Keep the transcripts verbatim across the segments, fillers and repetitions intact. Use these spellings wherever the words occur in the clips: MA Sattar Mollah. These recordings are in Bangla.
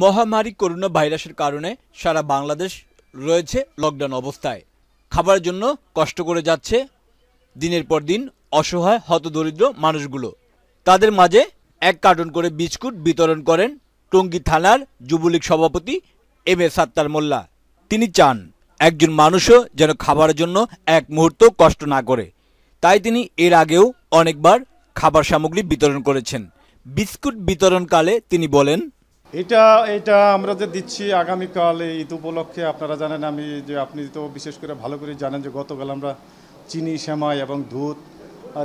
महामारी करोना भाइरासेर कारणे सारा बांग्लादेश रयेछे लकडाउन अवस्थाय खाबारेर जोन्नो कष्ट करे जाच्छे दिनेर पर दिन असहाय हतदरिद्र मानुषगुलो तादेर माझे एक कार्टन करे बिस्कुट वितरण करें टंगी थानार जुबलीग सभापति एम ए सत्तार मोल्ला। तिनि चान एकजन मानुषो जेन खाबारेर जोन्नो एक मुहूर्त कष्ट ना करे, ताई तिनि एर आगेओ अनेकबार खाबार सामग्री वितरण करेछेन। बिस्कुट वितरणकाले तिनि बोलेन, এটা এটা আমরা যে দিচ্ছি আগামীকাল ঈদ উপলক্ষে আপনারা জানেন আমি যে আপনি তো বিশেষ করে ভালো করে জানেন যে গতকাল আমরা চিনি সেমাই এবং দুধ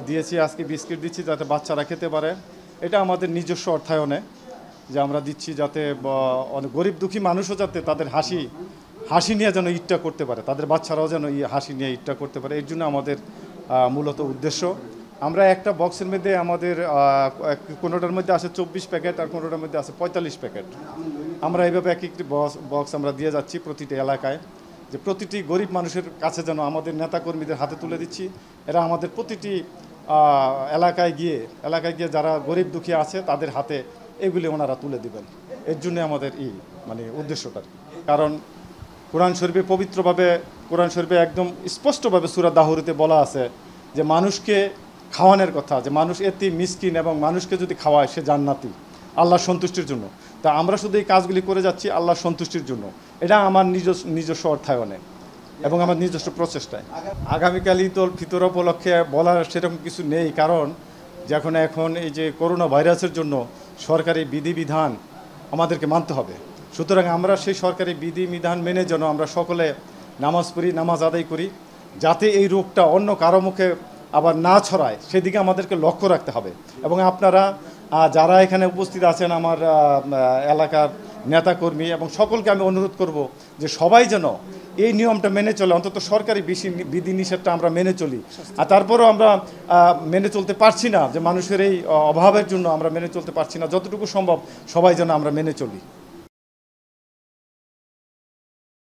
দিয়েছি, আজকে বিস্কিট দিচ্ছি যাতে বাচ্চারা খেতে পারে। এটা আমাদের নিজস্ব অর্থায়নে যে আমরা দিচ্ছি যাতে অনেক গরিব দুঃখী মানুষও যাতে তাদের হাসি হাসি নিয়ে যেন ঈদটা করতে পারে, তাদের বাচ্চারাও যেন এই হাসি নিয়ে ঈদটা করতে পারে, এর জন্য আমাদের মূলত উদ্দেশ্য। আমরা একটা বক্সের মধ্যে আমাদের কোনোটার মধ্যে আছে চব্বিশ প্যাকেট আর কোনোটার মধ্যে আছে পঁয়তাল্লিশ প্যাকেট। আমরা এইভাবে এক একটি বক্স আমরা দিয়ে যাচ্ছি প্রতিটি এলাকায়, যে প্রতিটি গরিব মানুষের কাছে যেন আমাদের নেতাকর্মীদের হাতে তুলে দিচ্ছি। এরা আমাদের প্রতিটি এলাকায় গিয়ে এলাকায় গিয়ে যারা গরিব দুঃখী আছে তাদের হাতে এগুলি ওনারা তুলে দেবেন, এর জন্য আমাদের এই মানে উদ্দেশ্যটা। কারণ কোরআন শরীফে পবিত্রভাবে কোরআন শরীফে একদম স্পষ্টভাবে সূরা দাহুরিতে বলা আছে যে মানুষকে খাওয়ানোর কথা, যে মানুষ এতি মিসকিন এবং মানুষকে যদি খাওয়ায় সে জান্নাতি আল্লাহ সন্তুষ্টির জন্য। তা আমরা শুধু এই কাজগুলি করে যাচ্ছি আল্লাহ সন্তুষ্টির জন্য, এটা আমার নিজ নিজস্ব অর্থায়নে এবং আমার নিজস্ব প্রচেষ্টায়। আগামীকাল ঈদ উল ফিতর উপলক্ষে বলার সেরকম কিছু নেই, কারণ যখন এখন এই যে করোনা ভাইরাসের জন্য সরকারি বিধিবিধান আমাদেরকে মানতে হবে, সুতরাং আমরা সেই সরকারি বিধিবিধান মেনে যেন আমরা সকলে নামাজ পড়ি, নামাজ আদায় করি, যাতে এই রোগটা অন্য কারো মুখে আবার না ছড়ায় সেদিকে আমাদেরকে লক্ষ্য রাখতে হবে। এবং আপনারা যারা এখানে উপস্থিত আছেন আমার এলাকার নেতাকর্মী এবং সকলকে আমি অনুরোধ করব যে সবাই যেন এই নিয়মটা মেনে চলে, অন্তত সরকারি বিধিনিষেধটা আমরা মেনে চলি। আর তারপরও আমরা মেনে চলতে পারছি না, যে মানুষের এই অভাবের জন্য আমরা মেনে চলতে পারছি না, যতটুকু সম্ভব সবাই যেন আমরা মেনে চলি।